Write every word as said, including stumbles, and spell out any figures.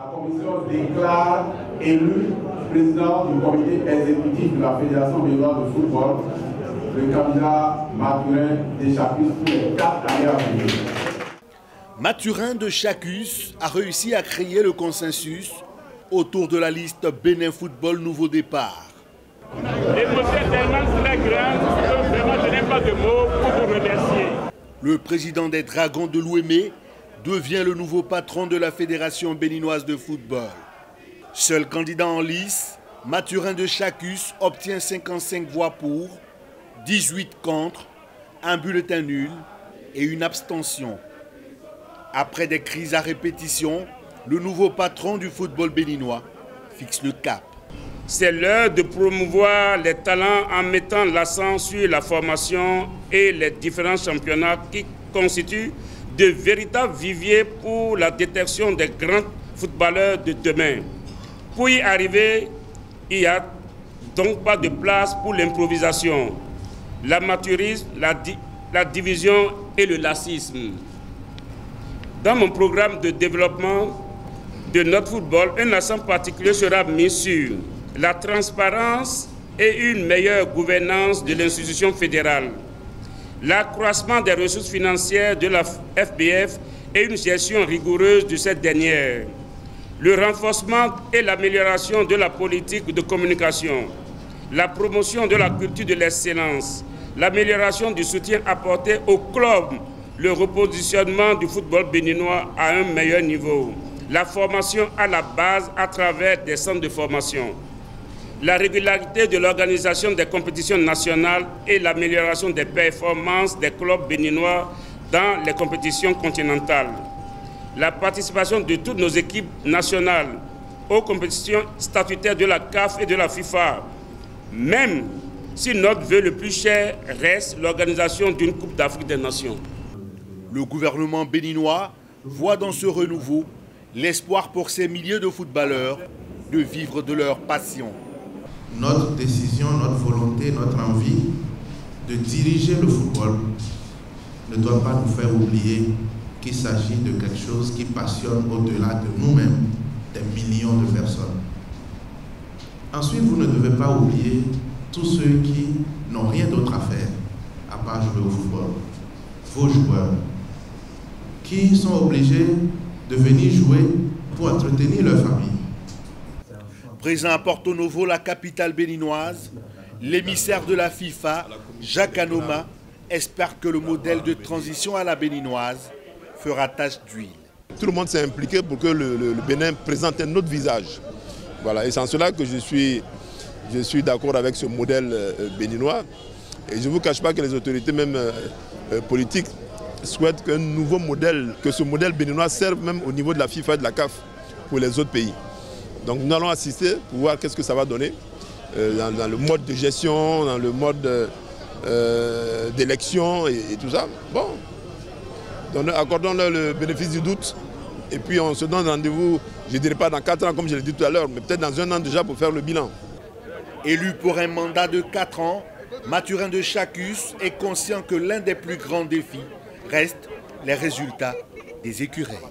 La commission déclare élu président du comité exécutif de la Fédération Béninoise de Football le candidat Mathurin de Chacus pour les quatre années à venir. Mathurin de Chacus a réussi à créer le consensus autour de la liste Bénin Football Nouveau Départ. Et monsieur, tellement cela grand, vraiment je n'ai pas de mots pour vous remercier. Le président des Dragons de l'Ouémé devient le nouveau patron de la Fédération béninoise de football. Seul candidat en lice, Mathurin de Chacus obtient cinquante-cinq voix pour, dix-huit contre, un bulletin nul et une abstention. Après des crises à répétition, le nouveau patron du football béninois fixe le cap. C'est l'heure de promouvoir les talents en mettant l'accent sur la formation et les différents championnats qui constituent de véritables viviers pour la détection des grands footballeurs de demain. Pour y arriver, il n'y a donc pas de place pour l'improvisation, l'amateurisme, la, di la division et le lassisme. Dans mon programme de développement de notre football, un accent particulier sera mis sur la transparence et une meilleure gouvernance de l'institution fédérale, l'accroissement des ressources financières de la F B F et une gestion rigoureuse de cette dernière, le renforcement et l'amélioration de la politique de communication, la promotion de la culture de l'excellence, l'amélioration du soutien apporté au club, le repositionnement du football béninois à un meilleur niveau, la formation à la base à travers des centres de formation, la régularité de l'organisation des compétitions nationales et l'amélioration des performances des clubs béninois dans les compétitions continentales, la participation de toutes nos équipes nationales aux compétitions statutaires de la C A F et de la FIFA, même si notre vœu le plus cher reste l'organisation d'une Coupe d'Afrique des Nations. Le gouvernement béninois voit dans ce renouveau l'espoir pour ces milliers de footballeurs de vivre de leur passion. Notre décision, notre volonté, notre envie de diriger le football ne doit pas nous faire oublier qu'il s'agit de quelque chose qui passionne au-delà de nous-mêmes des millions de personnes. Ensuite, vous ne devez pas oublier tous ceux qui n'ont rien d'autre à faire à part jouer au football. Vos joueurs qui sont obligés de venir jouer pour entretenir leur famille. Présent à Porto-Novo, la capitale béninoise, l'émissaire de la FIFA, Jacques Anoma, espère que le modèle de transition à la béninoise fera tache d'huile. Tout le monde s'est impliqué pour que le, le, le Bénin présente un autre visage. Voilà, et c'est en cela que je suis, je suis d'accord avec ce modèle euh, béninois. Et je ne vous cache pas que les autorités, même euh, euh, politiques, souhaitent qu'un nouveau modèle, que ce modèle béninois serve même au niveau de la FIFA et de la C A F pour les autres pays. Donc nous allons assister pour voir qu'est-ce que ça va donner euh, dans, dans le mode de gestion, dans le mode euh, d'élection et, et tout ça. Bon, accordons-leur le bénéfice du doute et puis on se donne rendez-vous, je ne dirais pas dans quatre ans comme je l'ai dit tout à l'heure, mais peut-être dans un an déjà pour faire le bilan. Élu pour un mandat de quatre ans, Mathurin de Chacus est conscient que l'un des plus grands défis reste les résultats des Ecureuils.